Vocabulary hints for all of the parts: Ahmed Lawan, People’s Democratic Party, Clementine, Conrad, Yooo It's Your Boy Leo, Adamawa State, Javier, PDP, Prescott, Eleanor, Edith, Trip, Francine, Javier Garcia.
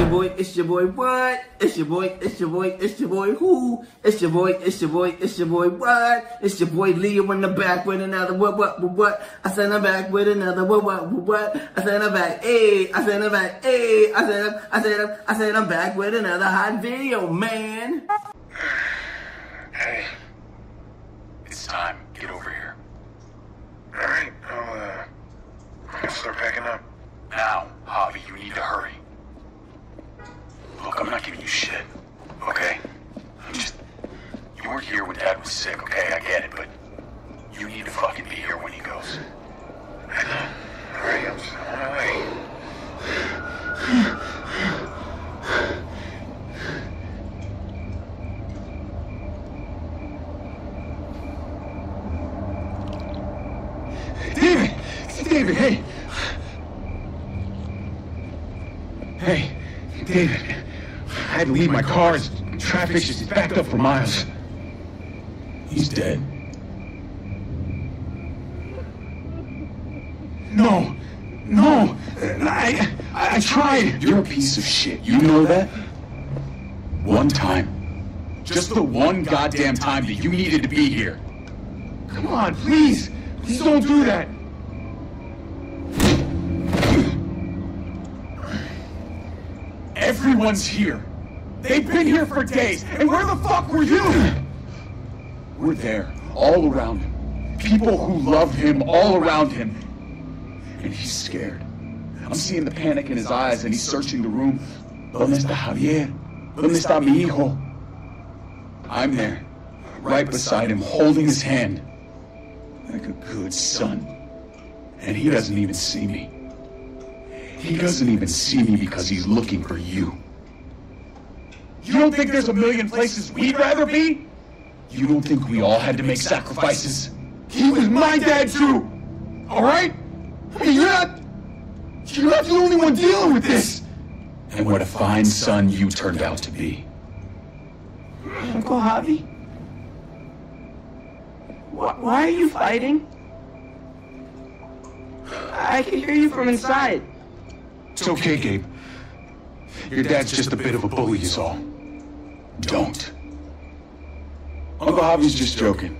your boy, it's your boy, what? It's your boy, it's your boy, it's your boy, who? It's your boy, it's your boy, it's your boy, what? It's your boy Leo in the back with another what? I send her back with another what? I send her back, ayy, I send her back, ayy, I send her back with another hot video, man. Hey, it's time, get over here. Alright, I'll start packing up. Now, Javi, you need to hurry. Look, I'm not giving you shit, okay? You weren't here when Dad was sick, okay? I get it, but you need to fucking be here when he goes. I know. Alright, I'm just on my way. David! David, hey! Hey, David, I had to leave my car. Traffic's just backed up for miles. He's dead. No, I tried. You're a piece of shit. You know that? One time. Just the one goddamn time that you needed to be here. Come on, please. Please don't do that. Everyone's here. They've been here for days, and where the fuck were you? We're there, all around him. People who love him, all around him. And he's scared. I'm seeing the panic in his eyes, and he's searching the room. ¿Dónde está Javier? ¿Dónde está mi hijo? I'm there, right beside him, holding his hand. Like a good son. And he doesn't even see me. He doesn't even see me because he's looking for you. You don't think there's a million places we'd rather be? You don't think we all had to make sacrifices? He was my dad too! Alright? I mean, you're not the only one dealing with this! And what a fine son you turned out to be. Uncle Javi? Why are you fighting? I can hear you from inside. It's okay, Gabe. Your dad's just a bit of a bully is all. Don't. Uncle Javi's just joking.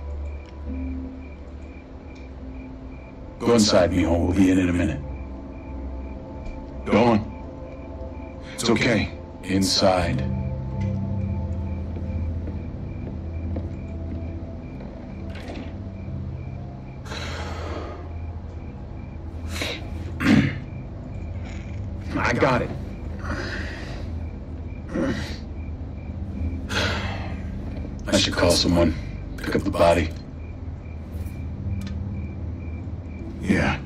Go inside, mijo. We'll be in a minute. Go on. It's okay. Inside. I got it. I should call someone. Pick up the body. Yeah.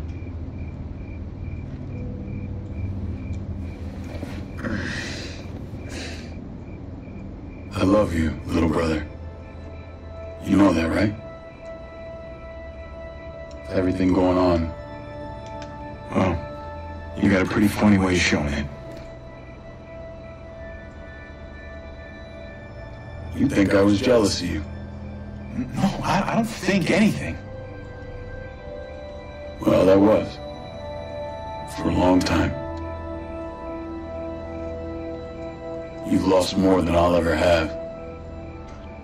I love you, little brother. You know that, right? With everything going on. Well. You got a pretty funny way of showing it. You think I was jealous of you? No, I don't think anything. Well, I was. For a long time. You've lost more than I'll ever have.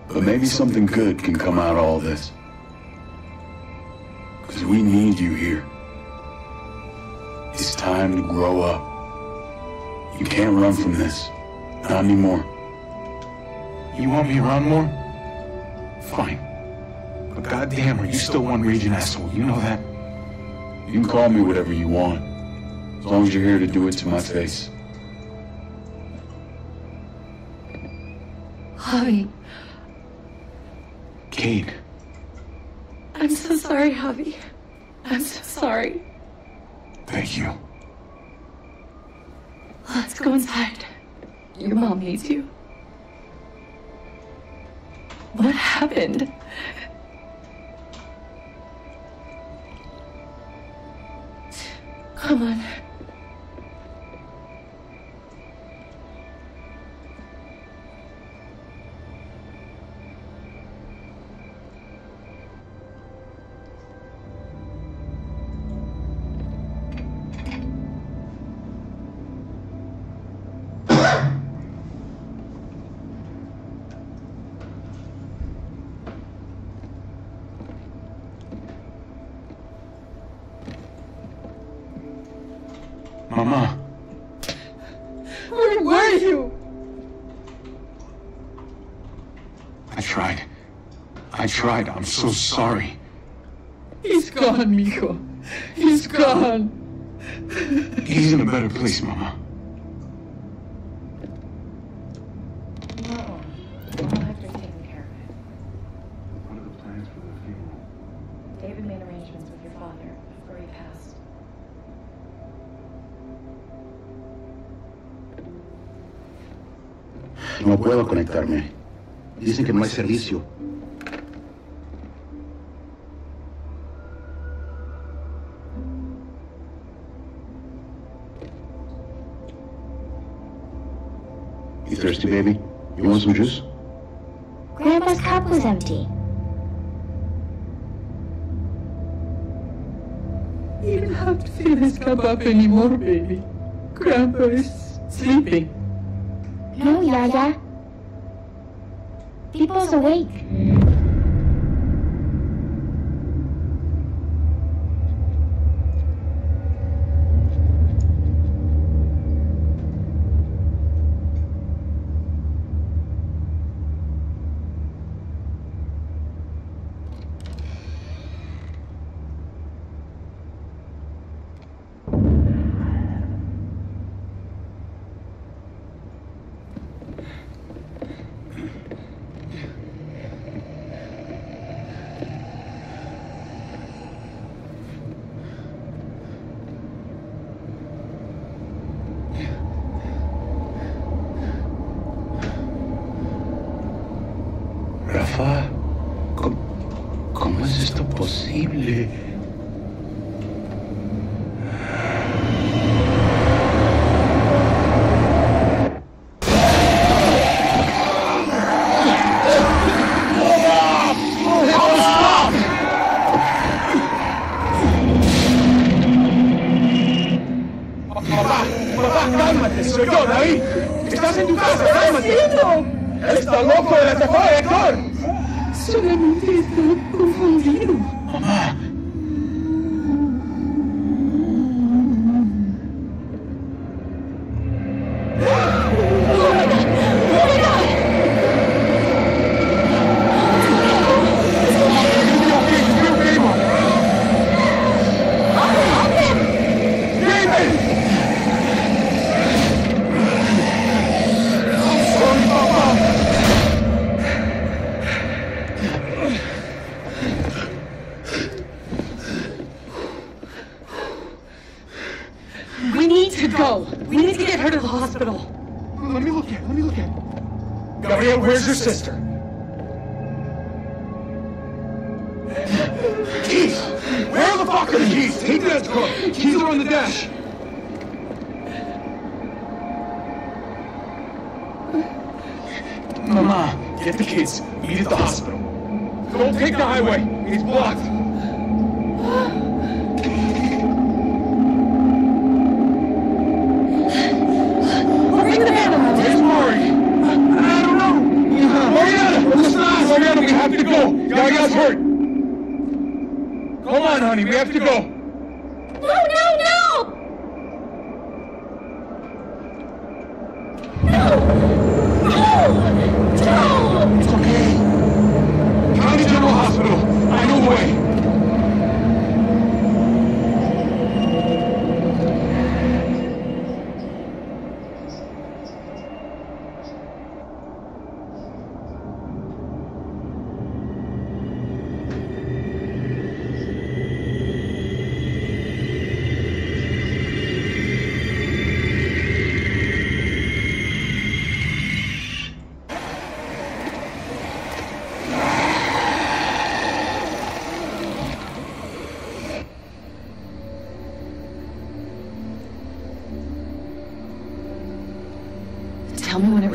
But maybe something good can come out of all this. Because we need you here. It's time to grow up. You can't run from this. Not anymore. You want me to run more? Fine. But goddamn, are you still one raging asshole? You know that? You can call me whatever you want. As long as you're here to do it to my face. Javi. Kate. I'm so sorry, Javi. I'm so sorry. Thank you. Let's go inside. Your mom needs you. What happened? Come on. Where were you? I tried. I'm so sorry. He's gone, mijo. He's gone. He's in a better place, Mama. No. I'll have to take care of it. What are the plans for the funeral? David made arrangements with your father before he passed. No puedo conectarme. Dicen que no hay servicio. You thirsty, baby? You want some juice? Grandpa's cup was empty. You don't have to fill his cup up anymore, baby. Grandpa is sleeping. No, Yaya. People's awake.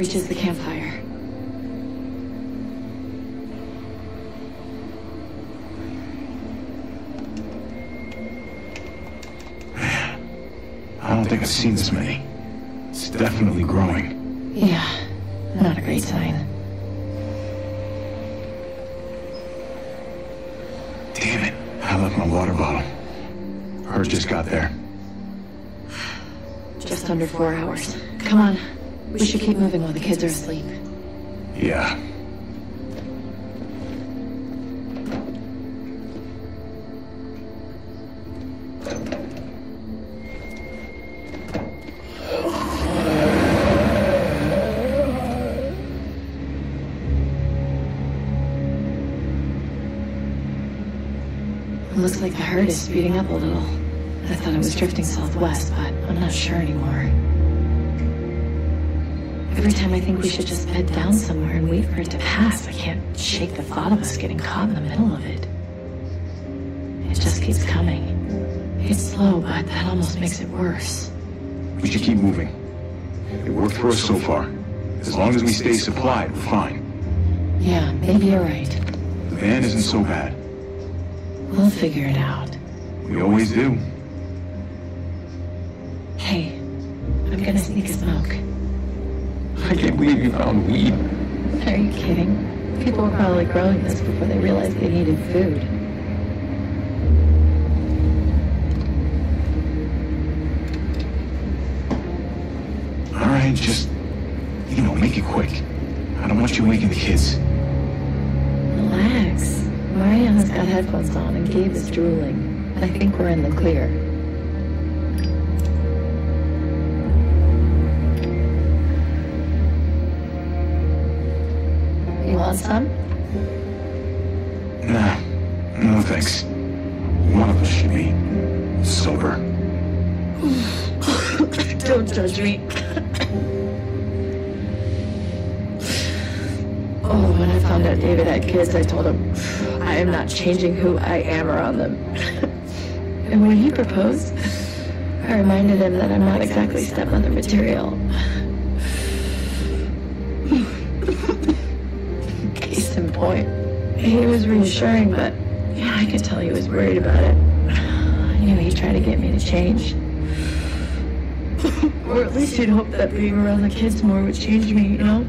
Reaches the campfire. I don't think I've seen this many. It's definitely growing. Yeah, not a great sign. Damn it, I left my water bottle. Herb just got there. Just under 4 hours. Come on. We should keep moving while the kids are asleep. Yeah. Looks like the herd is speeding up a little. I thought it was drifting southwest, but I'm not sure anymore. Every time I think we should just bed down somewhere and wait for it to pass, I can't shake the thought of us getting caught in the middle of it. It just keeps coming. It's slow, but that almost makes it worse. We should keep moving. It worked for us so far. As long as we stay supplied, we're fine. Yeah, maybe you're right. The van isn't so bad. We'll figure it out. We always do. Hey, I'm gonna sneak a smoke. I can't believe you found weed. Are you kidding? People were probably growing this before they realized they needed food. All right, just, you know, make it quick. I don't want you waking the kids. Relax. Mariana's got headphones on and Gabe is drooling. I think we're in the clear. You want some? Nah. No thanks. One of us should be sober. Don't judge me. Oh, when I found out David had kids, I told him, I am not changing who I am around them. And when he proposed, I reminded him that I'm not exactly stepmother material. Case in point. He was reassuring, but yeah, I could tell he was worried about it. I knew he tried to get me to change. Or at least he'd hope that being around the kids more would change me, you know?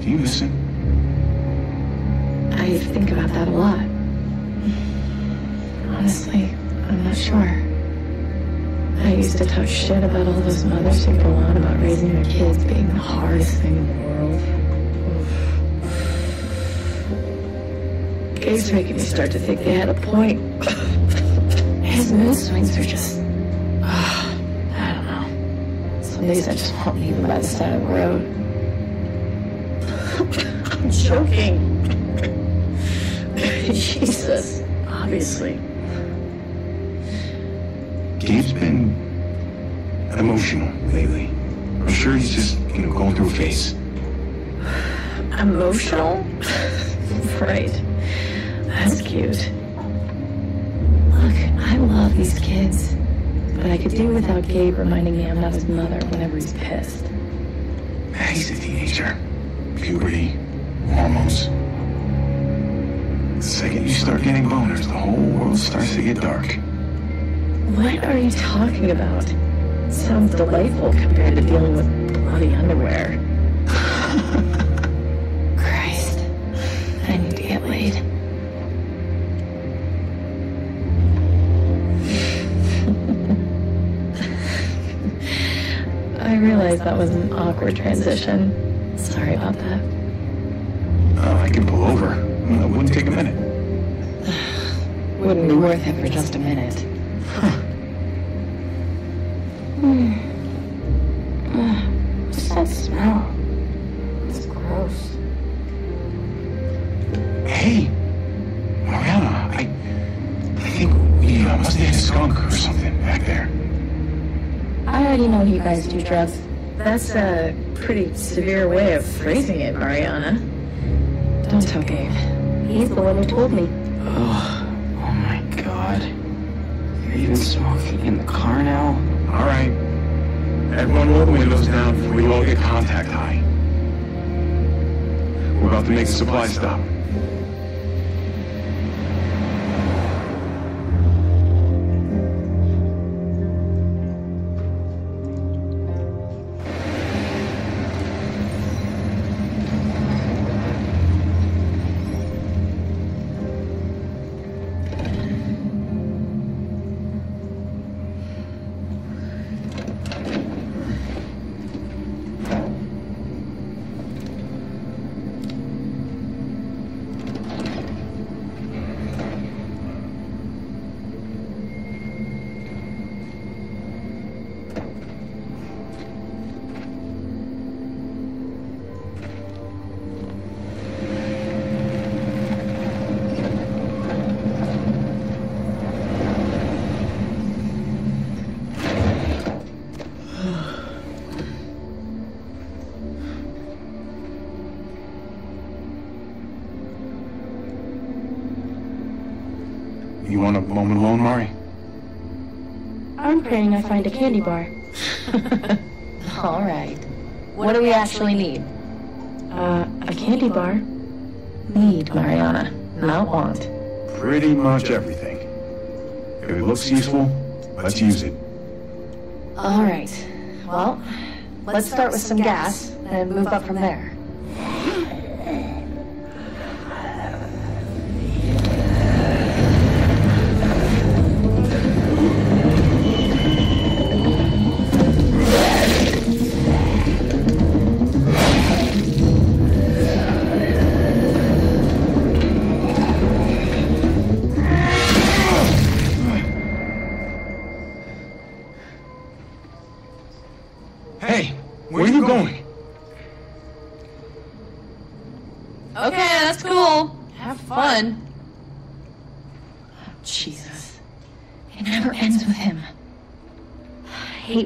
Do you miss him? I think about that a lot. Honestly, I'm not sure. I used to talk shit about all those mothers who go on about raising their kids being the hardest thing in the world. Gabe's making me start to think they had a point. His mood swings are just... I don't know. Some days I just won't leave him by the side of the road. I'm joking. Jesus, obviously. Gabe's been emotional lately. I'm sure he's just, you know, going through a phase. Emotional? Right. That's cute. Look, I love these kids. But I could do without Gabe reminding me I'm not his mother whenever he's pissed. He's a teenager. Puberty, hormones. The second you start getting boners, the whole world starts to get dark. What are you talking about? It sounds delightful compared to dealing with bloody underwear. Christ, I need to get laid. I realized that was an awkward transition. Sorry about that. I can pull over. Well, it wouldn't take a minute. Wouldn't be worth it for just a minute. Huh. What's that smell? It's gross. Hey, Mariana, I think we must have hit a skunk or something back there. I already know you guys do drugs. That's a pretty severe way of phrasing it, Mariana. Don't tell Gabe. He's the one who told me. Oh my god. You're even smoking in the car now? Alright. Everyone roll the windows down before you all get contact high. We're about to make a supply stop. You want a moment alone, Mari? I'm praying I find a candy bar. All right. What do we actually need? A candy bar. Need, Mariana, not want. Pretty much everything. If it looks useful, let's use it. All right. Well, let's start with some gas and move up from there.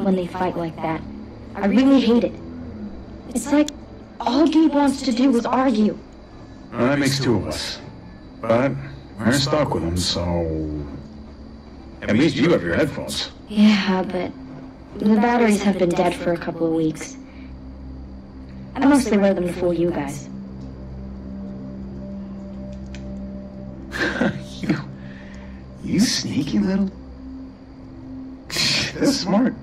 When they fight like that, I really hate it. It's like all Gabe wants to do is argue. Well, that makes two of us, but we're stuck with him, so at least you have your headphones. Yeah, but the batteries have been dead for a couple of weeks. I mostly wear them to fool you guys. you sneaky little. That's smart.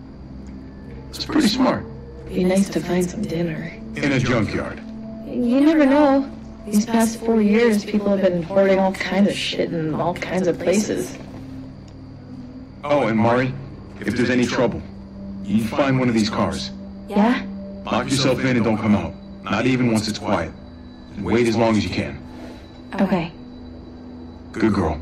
It's pretty smart. It'd be nice to find some dinner. In a junkyard. You never know. These past 4 years, people have been hoarding all kinds of shit in all kinds of places. Oh, and Mari, if there's any trouble, you find one of these cars. Yeah? Lock yourself in and don't come out. Not even once it's quiet. And wait as long as you can. Okay. Good girl.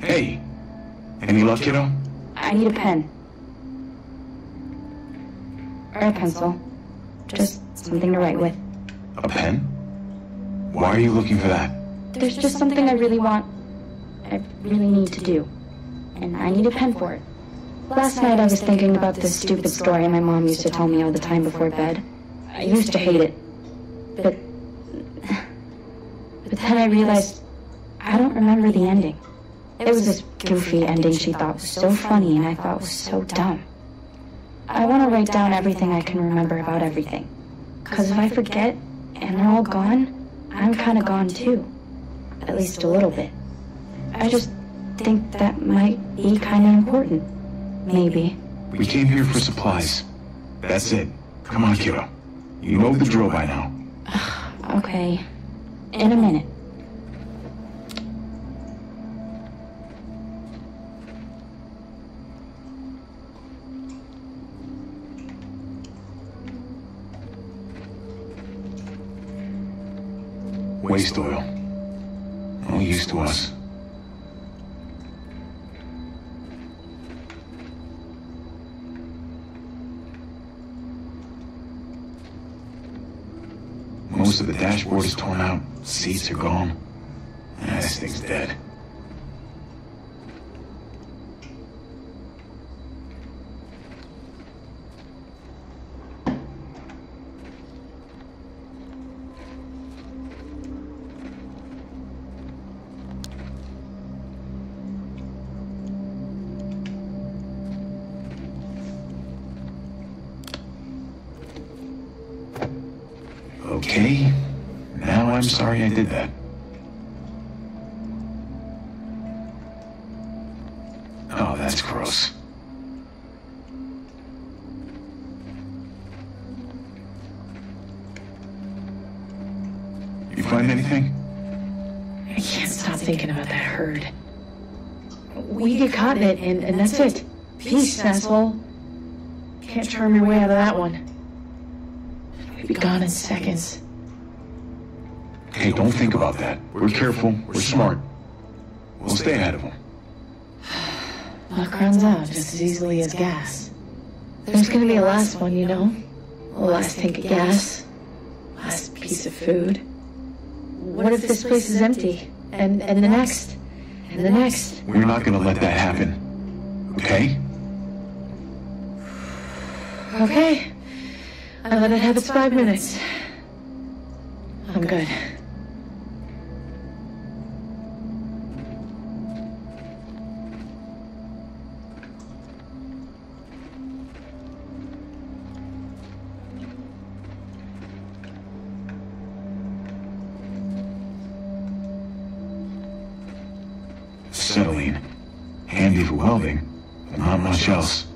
Hey, any luck, kiddo? I need a pen. Or a pencil. Just something to write with. A pen? Why are you looking for that? There's just something I really want. I really need to do. And I need a pen for it. Last night I was thinking about this stupid story my mom used to tell me all the time before bed. I used to hate it. But then I realized I don't remember the ending. It was this goofy ending she thought was so funny and I thought was so dumb. I want to write down everything I can remember about everything. Because if I forget and they're all gone, I'm kind of gone too. At least a little bit. I just think that might be kind of important. Maybe. We came here for supplies. That's it. Come on, kiddo. You know the drill by now. Okay. In a minute. Waste oil. No use to us. Most of the dashboard is torn out. Seats are gone. This thing's dead. Okay, now I'm sorry I did that. Oh, that's gross. You find anything? I can't stop thinking about that herd. We get caught in it, and that's it. Peace, asshole. Can't turn my way out of that one. We'd be gone in seconds. Hey, don't think about that. We're careful. We're smart. We'll stay ahead of them. Luck runs out just as easily as gas. There's gonna be a last one, you know? A last tank of gas. Last piece of food. What if this place is empty? And the next? And the next? We're not gonna let that happen. Okay? Okay. I let it have its 5 minutes. I'm good. Acetylene. Handy for welding, but not much else.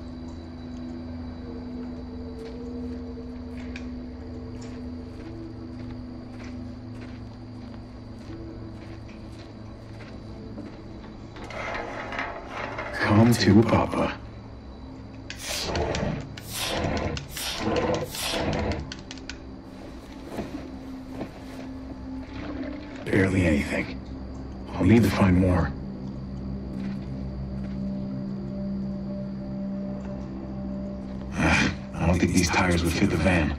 Come to Papa. Barely anything. I'll need to find more. I don't think these tires would fit the van.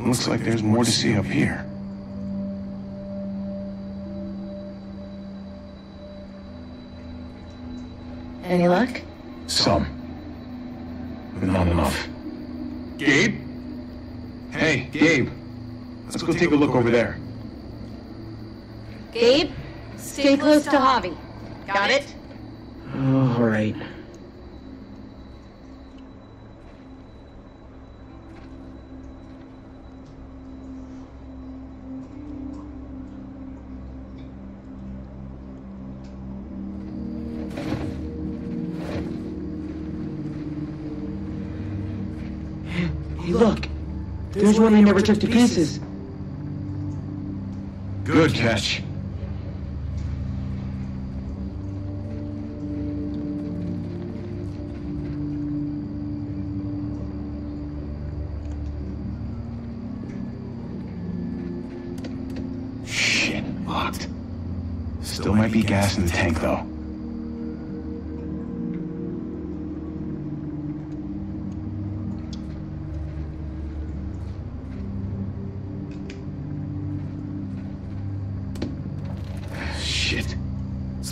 Looks like there's more to see up here. Any luck? Some. But not enough. Gabe? Hey, Gabe. Let's go take a look over there. Gabe, stay close to Javi. Got it? Oh, all right. Look, there's one I never took to pieces. Good catch. Shit, locked. Still might be gas in the tank, though.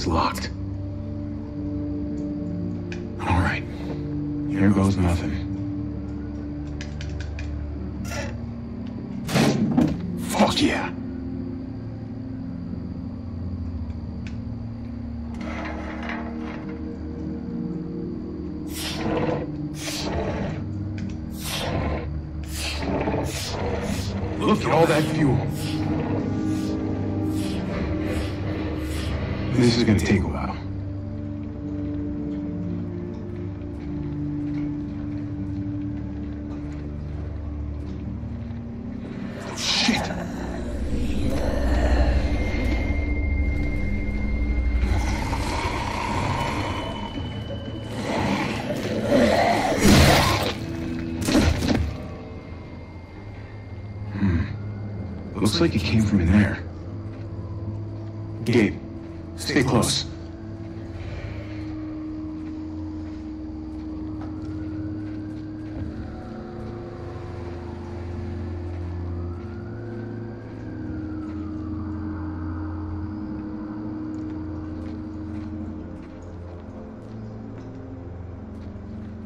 Locked. All right. Here goes nothing. Fuck yeah. Look at all that fuel. This is going to take a while. Oh, shit! Looks like it came from in there. Gabe. Stay close.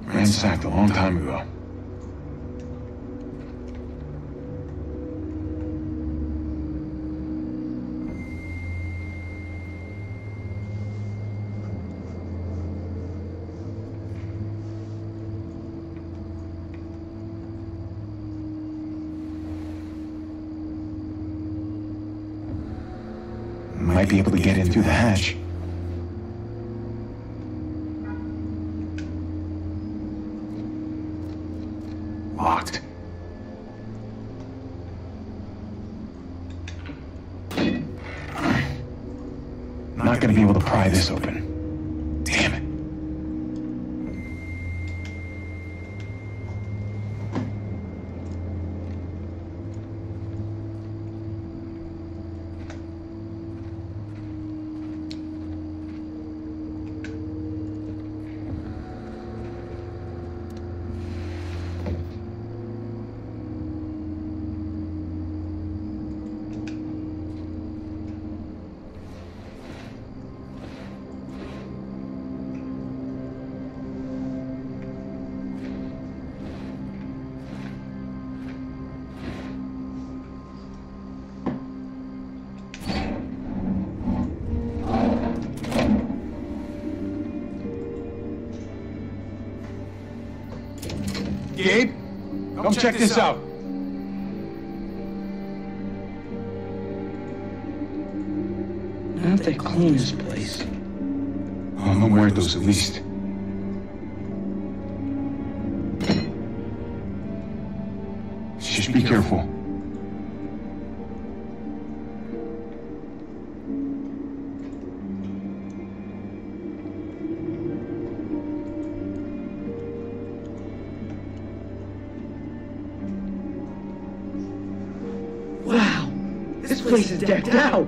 Ransacked a long time ago. Might be able to get in through the hatch. Not gonna be able to pry this open. Damn it. Gabe, come check this out. How did they clone this place? I don't know where those at least. Just be careful. This place is decked out. Are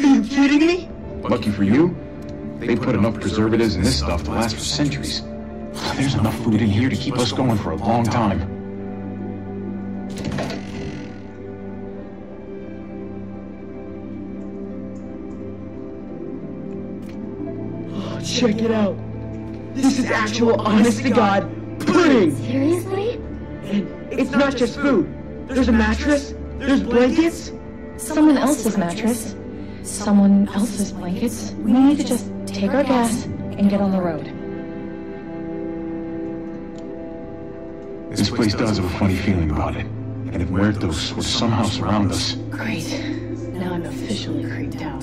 you kidding me? Lucky for you, they put enough preservatives in this stuff to last for centuries. There's enough food in here to keep us going for a long time. Check it out. This is actual, honest-to-God pudding! Seriously? And it's not just food. There's a mattress. There's blankets. Someone else's mattress. Someone else's blankets. We need to just take our gas and get on the road. This place does have a funny feeling about it. And if Muertos were somehow surround us... Great. Now I'm officially creeped out.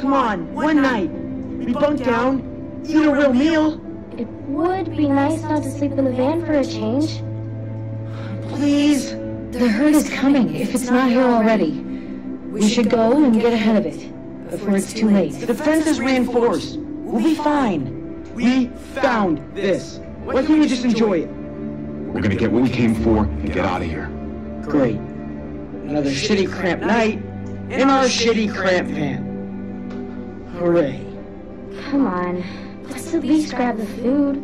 Come on, one night. We bunk down, eat a real meal. It would be nice not to sleep in the van for a change. Please. The herd is coming, if it's not here already. We should go and get ahead of it, before it's too late. The defense is reinforced. We'll be fine. We found this. Why can't we just enjoy it? We're gonna get what we came for and get out of here. Great. Another shitty cramped night in our shitty cramped van. Hooray. Come on, let's at least grab the food.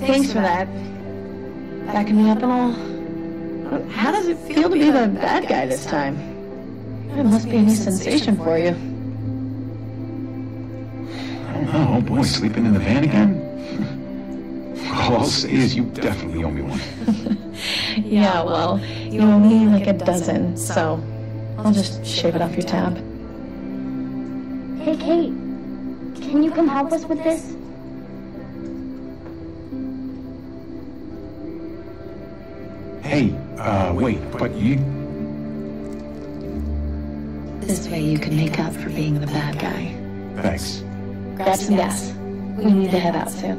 Thanks for that. Backing me up and all. How does it feel to be the bad guy this time? It must be a new sensation for you. Oh boy, sleeping in the van again? All I'll say is you definitely owe me one. Yeah, well, you owe me like a dozen, so I'll just shave it off your tab. Hey, Kate, can you come help us with this? Hey, wait, but you... This way you can make up for being the bad guy. Thanks. Grab some gas. We need to head out soon.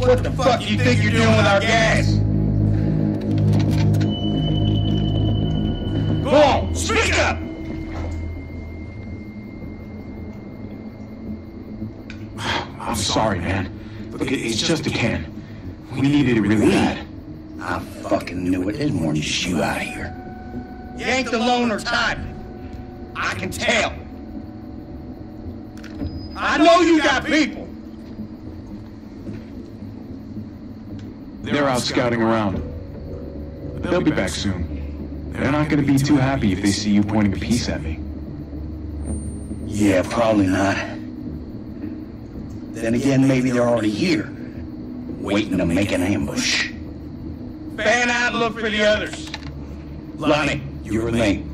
What the fuck do you think you're doing with our gas? Go on, speak up! I'm sorry, man. Look, it's just a can. We needed it really bad. I fucking knew it. There's more than just you out of here. You ain't the loner type. I can tell. I know you got people. They're out scouting around. They'll be back soon. They're not going to be too happy if they see you pointing a piece at me. Yeah, probably not. Then again, maybe they're already here. waiting to make an ambush. Fan out and look for the others. Lonnie, you remain.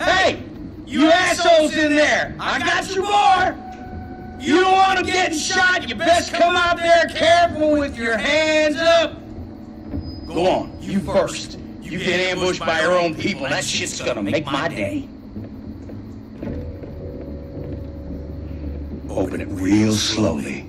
Hey! You assholes in there! I got your bar! You don't want them getting shot, you best come out there careful with your hands up! Go on, you first. You get ambushed by your own people, that shit's gonna make my day. Open it real slowly.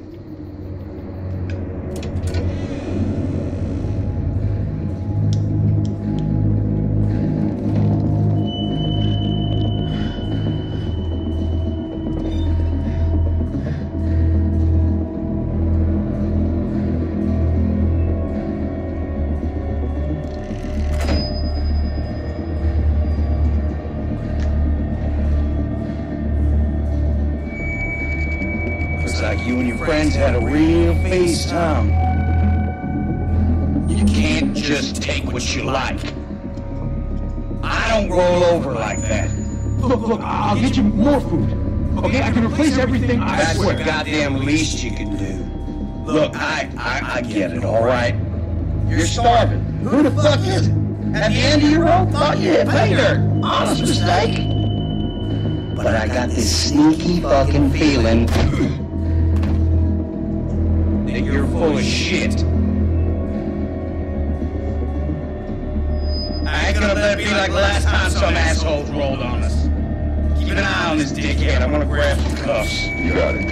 Had a real face time. You can't just take what you like. I don't roll over like that. Look, I'll get you more food. Okay, I can replace everything. That's what goddamn least you can do. Look, I get it, all right? You're starving. Who the fuck is it? At the end of your rope? Thought you had pay dirt. Honest mistake. But I got this sneaky fucking feeling that you're full of shit. I ain't gonna let it be like last time some assholes rolled on us. Keep an eye on this dickhead. I'm gonna grab some cuffs. You got it.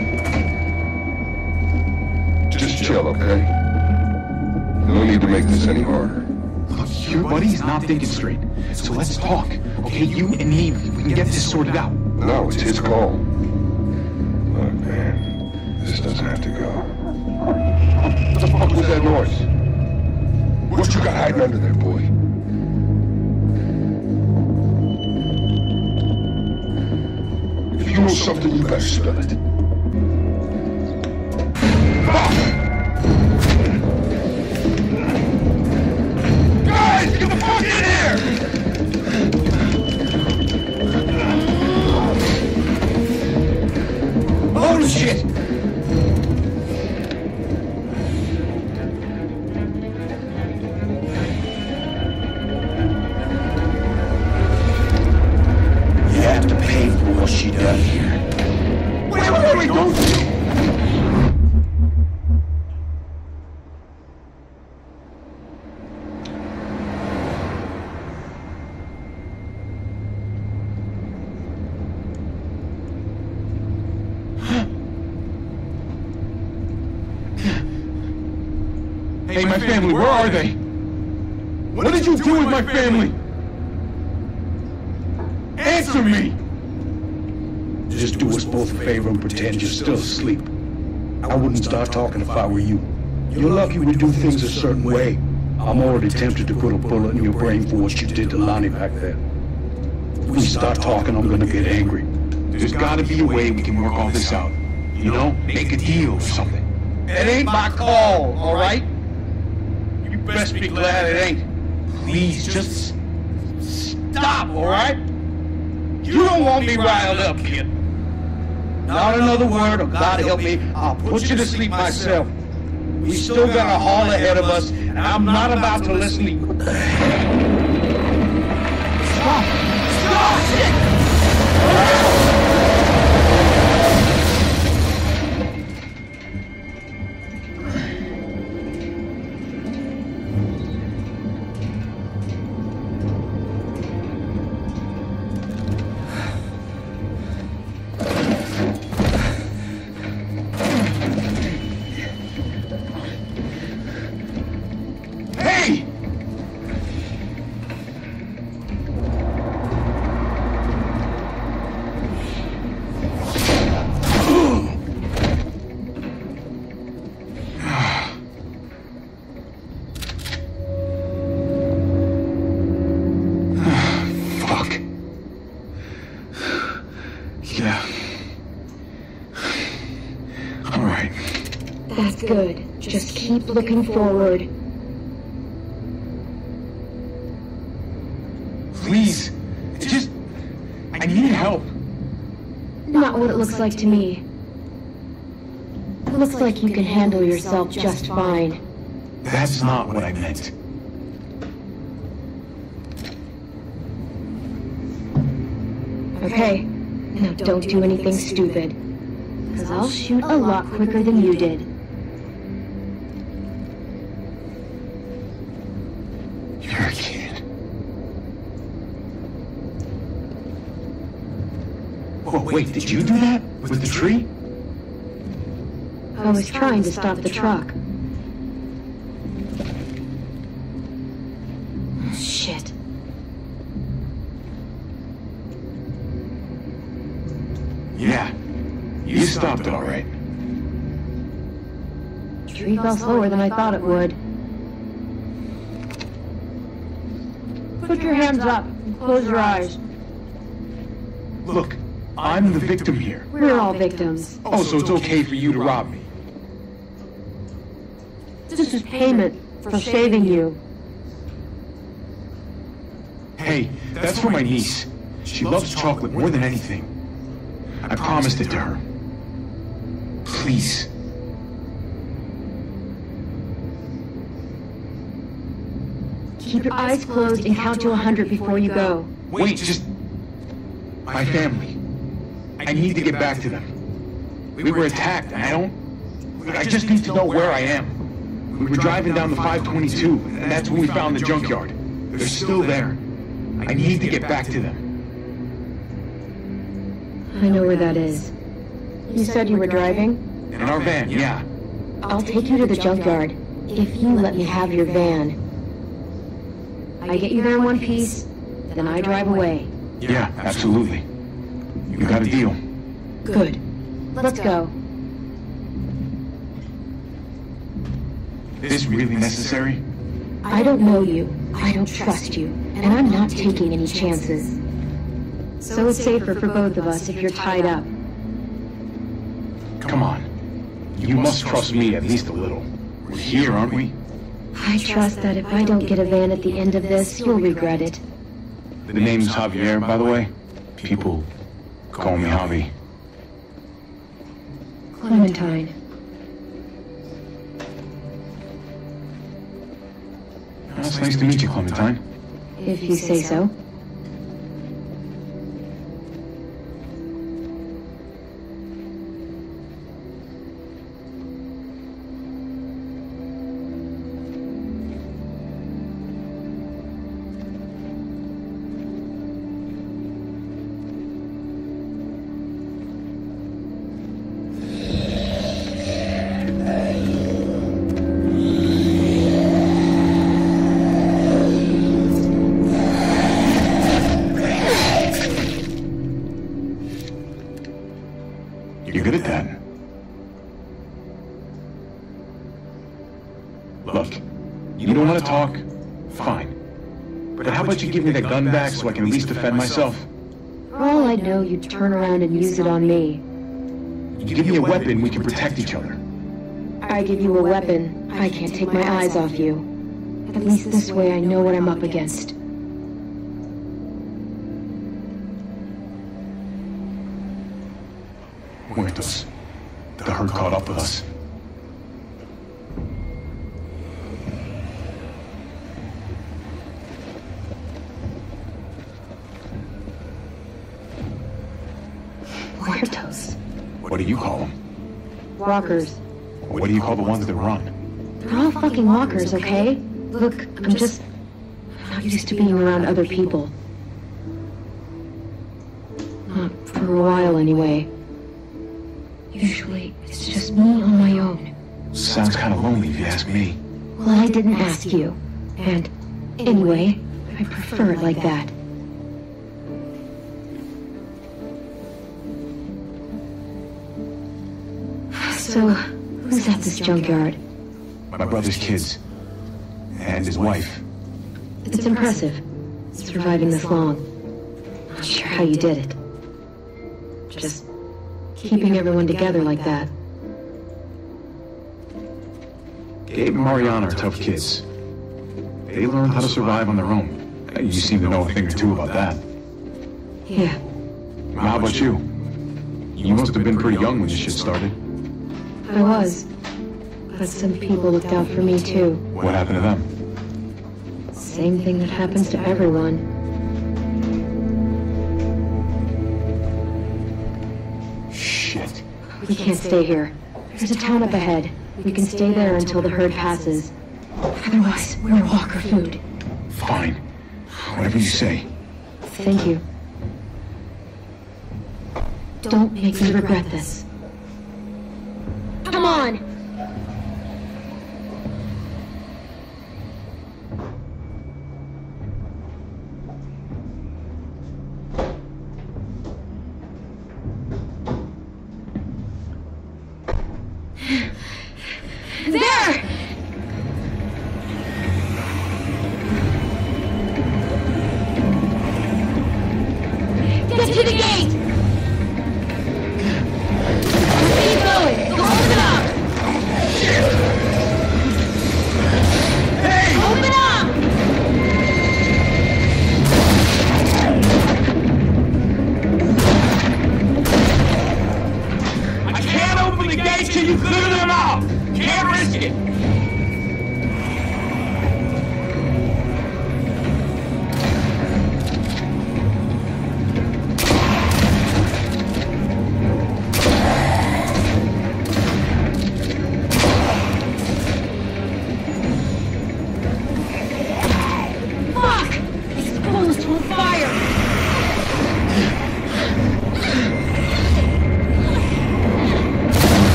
Just chill, okay? No need to make this any harder. Look, your buddy's not thinking straight, so let's talk. Okay, you and me, we can get this sorted out. No, it's his call. Look, man, this doesn't have to go. What the fuck was that noise? What you got hiding under there, boy? If you know something, you better spill it. Guys, get the fuck in here! Family. Answer me! Just do us both a favor and pretend you're still asleep. I wouldn't start talking if I were you. You're lucky we do things a certain way. I'm already tempted to put a bullet in your brain for what you did to Lonnie back there. If we start talking, I'm gonna get angry. There's gotta be a way we can work all this out. You know, make a deal or something. That ain't my call, alright? You best be glad it ain't. Please, just stop, all right? You don't want me riled up, kid. Not another word, or God help me, I'll put you to sleep myself. We still got a haul ahead of us, and I'm not about to listen to you. Stop! Stop, shit! Good. Just keep looking forward. Please. Just... I need help. Not what it looks like to me. It looks like you can handle yourself just fine. That's not what I meant. Okay. Now don't do anything stupid. Because I'll shoot a lot quicker than you did. You're a kid. Oh, wait, did you do that? With the tree? I was trying to stop the truck. Shit. Yeah, you stopped all right. The tree fell slower than I thought it would. Put your hands up and close your eyes. Look, I'm the victim here. We're all victims. Oh, so it's okay for you to rob me. This is payment for saving you. Hey, that's for my niece. She loves chocolate more than anything. I promised it to her. Please. Keep your eyes closed and count to 100 before you go. Wait, just... My family. I need to get back to them. We were attacked, and I don't... I just need to know where I am. We were driving down the 522, and that's when we found the junkyard. They're still there. I need to get back to them. I know where that is. You said you were driving? In our van, yeah. I'll take you to the junkyard, if you let me have your van. I get you there in one piece, then I drive away. Yeah, absolutely. You got a deal. Good. Let's go. Is this really necessary? I don't know you, I don't trust you, and I'm not taking any chances. So it's safer for both of us if you're tied up. Come on. You must trust me at least a little. We're here, aren't we? I trust that if I don't get a van at the end of this, you'll regret it. The name's Javier, by the way. People call me Javi. Clementine. Well, it's nice to meet you, Clementine. If you say so. Give me that gun back so I can at least defend myself. For all I know, you'd turn around and use it on me. You give me a weapon, we can protect each other. I give you a weapon, I can't take my eyes off you. At least this way I know what I'm up against. Muertos. The herd caught up with us. What do you call them? Walkers. What do you call the ones that run? They're all fucking walkers, okay? Look, I'm not used to being around other people. Not for a while, anyway. Usually, it's just me on my own. Sounds kind of lonely if you ask me. Well, I didn't ask you. And, anyway, I prefer it like that. So, who's at this junkyard? My brother's kids. And his wife. It's impressive, surviving this long. Not sure how you did it. Just keeping everyone together like that. Gabe and Mariana are tough kids. They learned how to survive on their own. You seem to know a thing or two about that. Yeah. How about you? You must have been pretty young when this shit started. I was. But some people looked out for me too. What happened to them? Same thing that happens to everyone. Shit. We can't stay here. There's a town up ahead. We can stay there until the herd passes. Otherwise, we're walker food. Fine. Whatever you say. Thank you. Don't make me regret this. Come on!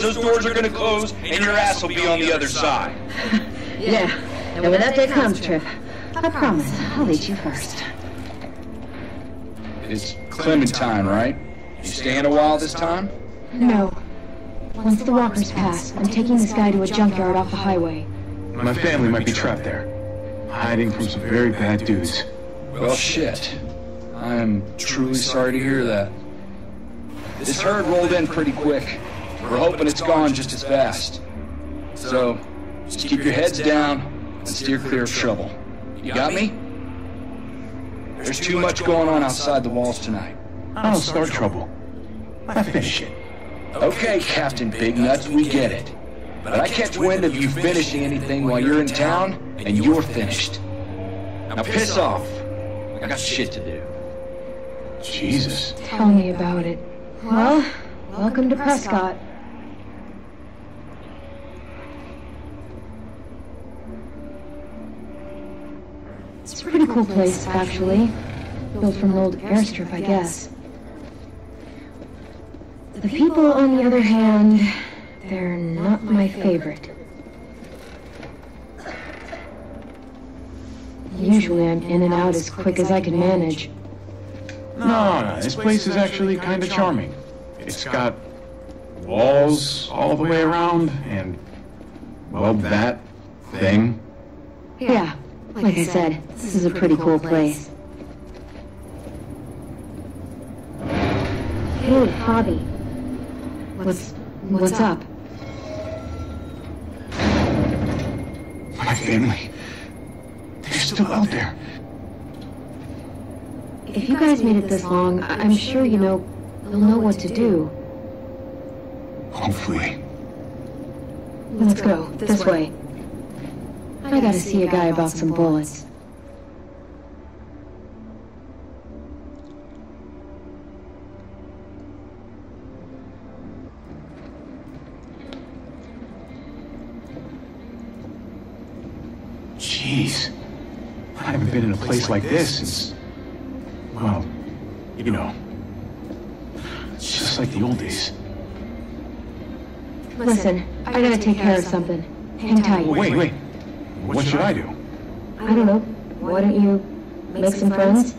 Those doors are going to close, and your ass will be on the other side. Yeah, and when that day comes, Trip, I promise I'll eat you first. It's Clementine, right? You staying a while this time? No. Once the walkers pass, I'm taking this guy to a junkyard off the highway. My family might be trapped there, hiding from some very bad dudes. Well, shit. I am truly sorry to hear that. This herd rolled in pretty quick. We're hoping it's gone just as fast. So, just keep your heads down and steer clear of trouble. You got me? There's too much going on outside the walls tonight. I'll start trouble. I finish it. Okay, Captain Big Nuts, we get it. But I catch wind of you finishing anything while you're in town, and you're finished. Now piss off. I got shit to do. Jesus. Tell me about it. Well, welcome to Prescott. It's a pretty cool place, actually. Built from an old airstrip, I guess. The people, on the other hand, they're not my favorite. Usually I'm in and out as quick as I can manage. No, this place is actually kind of charming. It's got walls all the way around and, well, that thing. Yeah. Like I said, this is a pretty cool place. Hey, Bobby. What's up? My family. They're still out there. If you guys made it this long, I'm sure you know you'll know what to do. Hopefully. Let's go. This way. I gotta see a guy about some bullets. Jeez. I haven't been in a place like this since... well, you know. It's just like the old days. Listen, I gotta take care of something. Hang tight. Wait. What should I do? I don't know. Why don't you make some friends?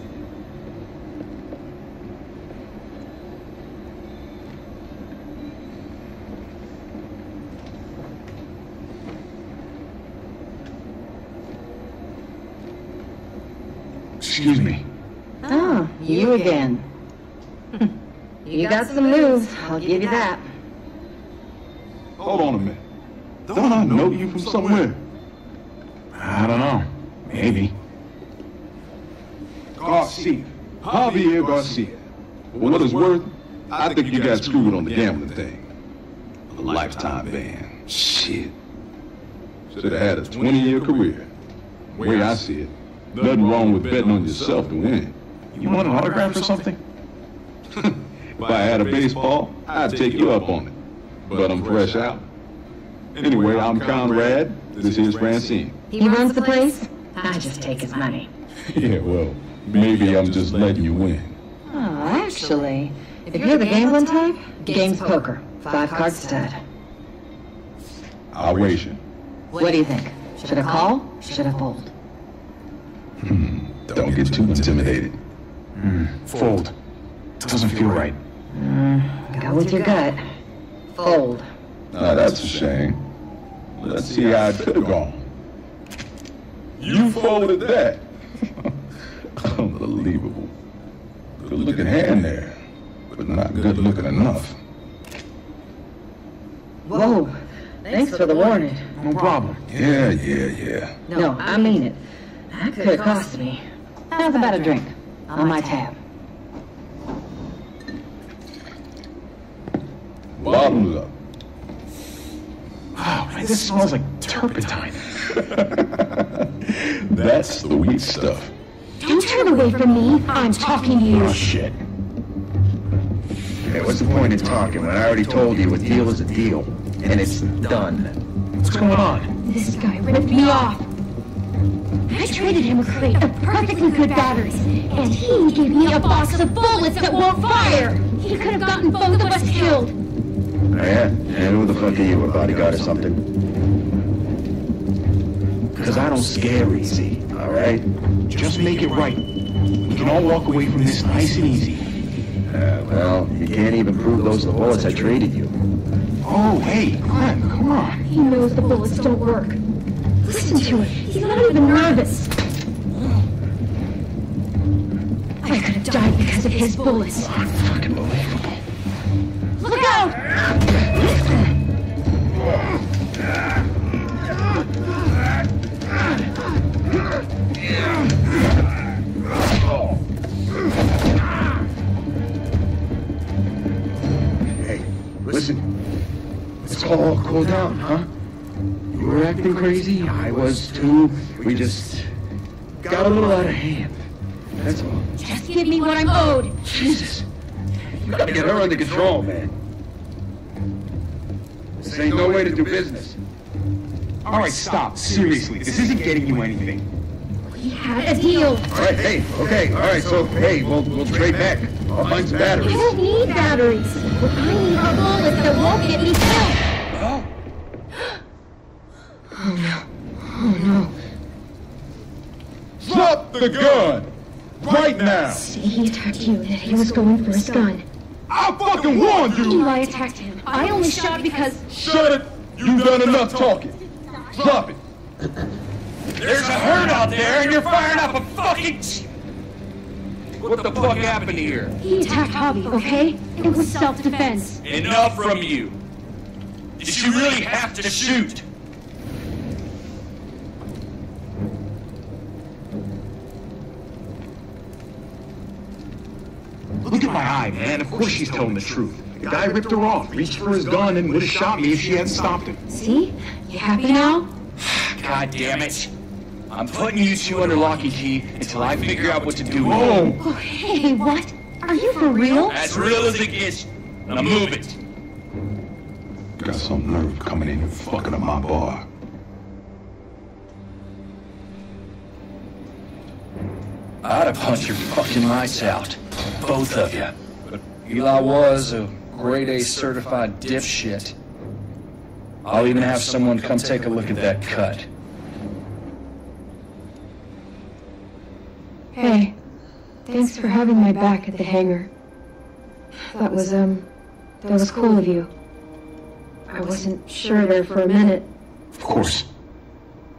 Excuse me. Ah, you again. You got some moves, I'll give you that. Hold on a minute. Don't I know you from somewhere? I don't know. Maybe. Garcia. Javier Garcia. For what it's worth, I think you got screwed on the gambling thing. A lifetime ban. Shit. Should have had a 20-year career. The way I see it, nothing wrong with betting on yourself to win. You want an autograph or something? If I had a baseball, I'd take you up on it. But I'm fresh out. Anyway, I'm Conrad. This is Francine. He runs the place? I just take his money. Yeah, well, maybe I'm just letting you win. Oh, actually, if you're the gambling type, game's poker. 5-card stud. I'll raise you. What do you think? Should I call? Should I fold? Don't get too intimidated. Fold. Doesn't feel right. Go with your gut. Fold. Oh, that's a shame. Let's see how it could have gone. You folded that. Unbelievable. Good-looking hand there, but not good-looking enough. Whoa. Thanks for the warning. No problem. Yeah. No, I mean it. That could have cost me. How's about a drink? On my tab. Bottoms up. Wow, man, this smells like turpentine. That's the weak stuff. Don't turn away from me. I'm talking to you. Oh, shit. Hey, what's the point in talking when I already told you a deal is a deal? And it's done. What's going on? This guy ripped me off. I traded him a crate of perfectly good batteries, and he gave me a box of bullets that won't fire. He could have gotten both of us killed. Oh, yeah? And who the fuck are you, a bodyguard or something? Because I don't scare easy, all right? Just make it right. We can all walk away from this nice and easy. Well, you can't even prove those are the bullets I traded you. Oh, hey, come on. He knows the bullets don't work. Listen to it. He's not even nervous. I could have died because of his bullets. Fucking unbelievable. Look out! Hey, listen. It's all cool down, huh? You were acting crazy, I was too. We just got a little out of hand. That's all. Just give me what I'm owed. Jesus. You gotta get her under control, man. This ain't no way to do business. Alright, stop. Seriously, this isn't getting you anything. We had a deal. Alright, hey, okay, alright, so, hey, we'll trade back. I'll find some batteries. I don't need batteries. What I need are bullets that won't get me killed. Oh no. Drop the gun! Right now! See, he attacked you and he was going for his gun. I fucking warned you! Eli attacked him. I only shot because... Shut it! You've done enough talking. Drop it! There's a herd out there and you're firing up a fucking... What the fuck happened here? He attacked Javi, okay? It was self-defense. Enough from you! Did you really have to shoot? Look at my eye, man. Of course she's telling the truth. The guy ripped her off, reached for his gun, and would have shot me if she hadn't stopped him. See? You happy now? God damn it. I'm putting you two under lock and key until I figure out what to do. Whoa! Oh, hey, what? Are you for real? As real as it gets. Now move it. Got some nerve coming in and fucking up my bar. I'd have punched your fucking lights out. Both of you. But Eli was a grade A certified dipshit. I'll even have someone come take a look at that cut. Hey, thanks for having my back at the hangar. That was cool of you. I wasn't sure there for a minute. Of course.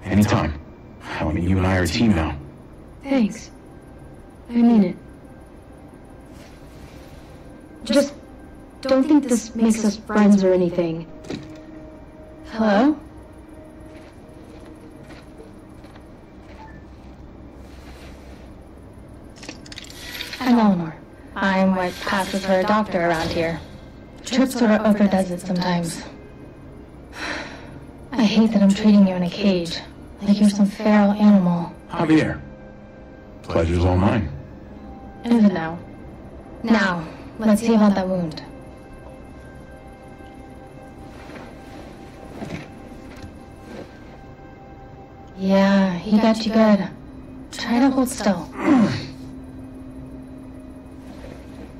Anytime. I mean, you and I are a team now. Thanks. I mean it. Just don't think this makes us friends or anything. Hello? I'm Eleanor. I'm what passes for a doctor around here. Trip sort of overdoes it sometimes. I hate that I'm treating you in a cage, like you're some feral animal. Javier, pleasure's all mine. Is it now? Now, let's see about that wound. Yeah, he got you good. Try to hold still.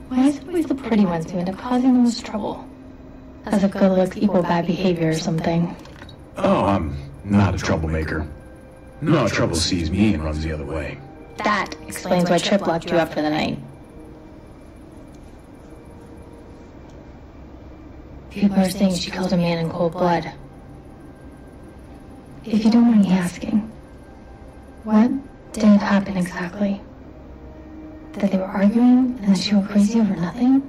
Why is it always the pretty ones who end up causing the most trouble? As if good looks equal bad behavior or something. Oh, I'm not a troublemaker. No trouble sees me and runs the other way. That explains why Trip locked you up for the night. People are saying she killed a man in cold blood. If you don't mind me asking, what did happen exactly? That they were arguing and that she went crazy over nothing?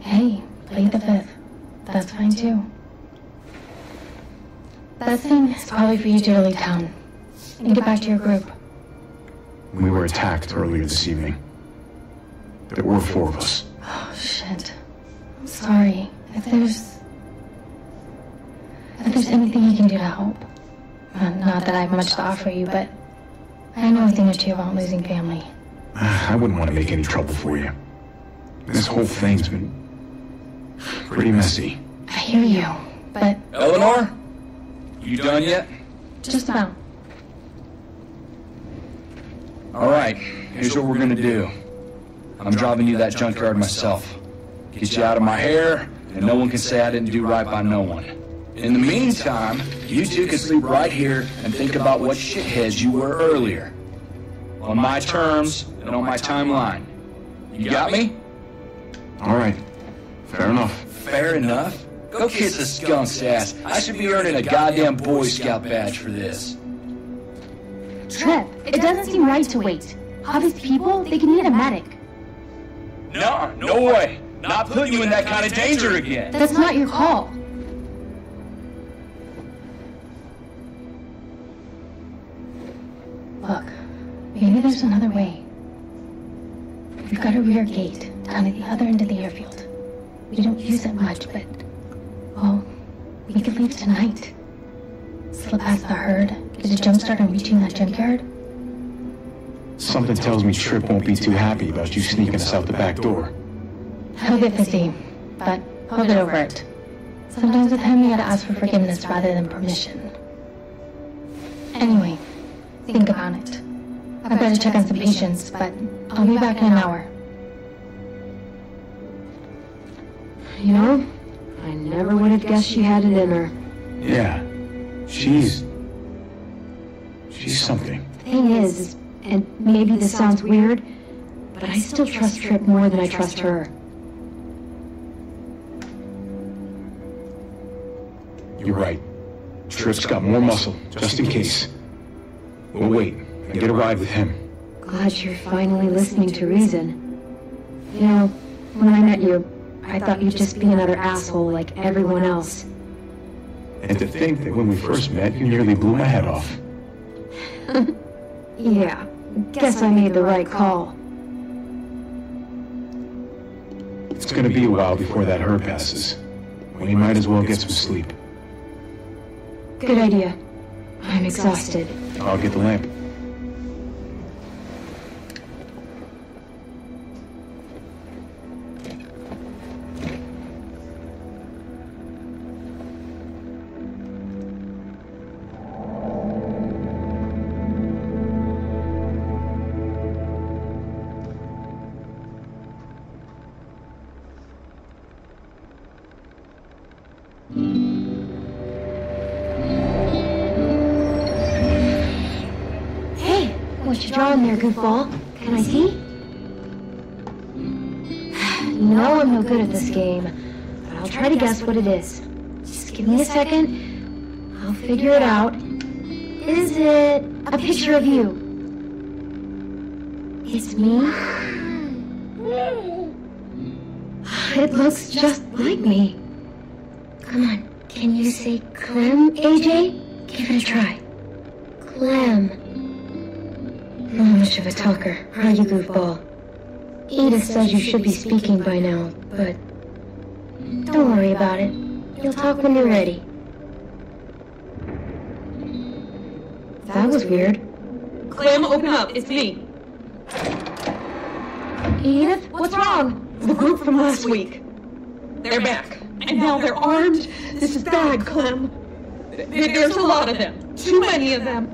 Hey, play the fifth. That's fine too. Best thing is probably for you to leave town and get back to your group. We were attacked earlier this evening. There were four of us. Oh, shit. I'm sorry. If there's anything you can do to help. Not that I have much to offer you, but I know a thing or two about losing family. I wouldn't want to make any trouble for you. This whole thing's been pretty messy. I hear you, but... Eleanor? You done yet? Just about. Alright, here's what we're gonna do. I'm driving you that junkyard myself. Get you out of my hair, and no one can say I didn't do right by no one. In the meantime, you two can sleep right here and think about what shitheads you were earlier. On my terms and on my timeline. You got me? Alright. Fair enough. Fair enough? Go kiss a skunk's ass. I should be earning a goddamn Boy Scout badge for this. Trip, it doesn't seem right to wait. Javi's people, they can need a medic. No, no way. Not putting you in that kind of danger again. That's not your call. Look, maybe there's another way. We've got a rear gate down at the other end of the airfield. We don't use it much, but... well, we could leave tonight. Slip past the herd, get a jumpstart on reaching that junkyard. Something tells me Trip won't be too happy about you sneaking us out the back door. He'll get busy, but I'll get over it. Sometimes with him, you gotta ask for forgiveness rather than permission. Anyway, think about it. I better check on some patients, but I'll be back in an hour. You know, I never would have guessed she had it in her. Yeah, she's something. The thing is, and maybe this sounds weird, but I still trust Trip more than I trust her. You're right. Trip's got more muscle, just in case. We'll wait and get a ride with him. Glad you're finally listening to reason. You know, when I met you, I thought you'd just be another asshole like everyone else. And to think that when we first met, you nearly blew my head off. Yeah, guess I made the right call. It's gonna be a while before that herd passes. We might as well get some sleep. Good idea. I'm exhausted. I'll get the lamp. Goofball, can I see? No, I'm no good at this game, but I'll try to guess what it is. Just give me a second, I'll figure it out. Is it a picture of you? It's me? It looks just like me. Come on, can you say Clem, AJ? Give it a try. Clem. Not much of a talker, are you, goofball? Edith says you should be speaking by now, but don't worry about it. You'll talk when you're ready. That was weird. Clem, open up. It's me. Edith, what's wrong? The group from last week. They're back. And now they're armed. This is bad, Clem. There's a lot of them. Too many of them.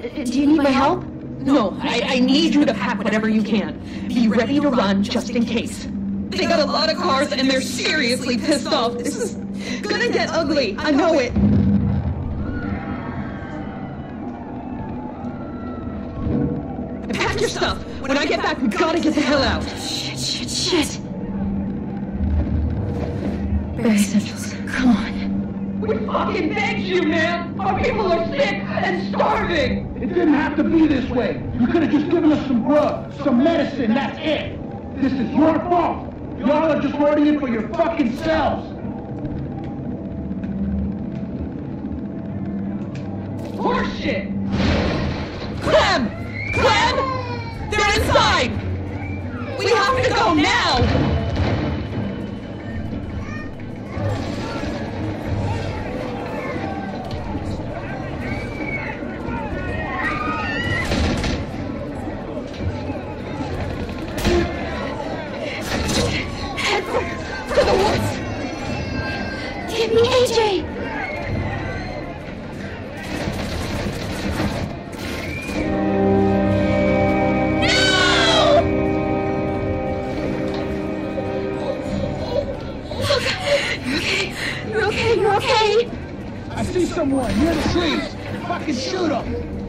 Do you need my help? No, I need you to pack whatever you can. Be ready to run just in case. They got a lot of cars and they're seriously pissed off. This is gonna get ugly. I know it. Pack your stuff. When I get back, we gotta get the hell out. Shit. Very essentials. Come on. We fucking begged you, man. Our people are sick and starving. It didn't have to be this way. You could have just given us some grub, some medicine, that's it. This is your fault. Y'all are just hoarding it for your fucking selves. Horseshit! Clem! Clem! They're inside! We have to go now! You're okay. I see someone near the trees. Fucking shoot him.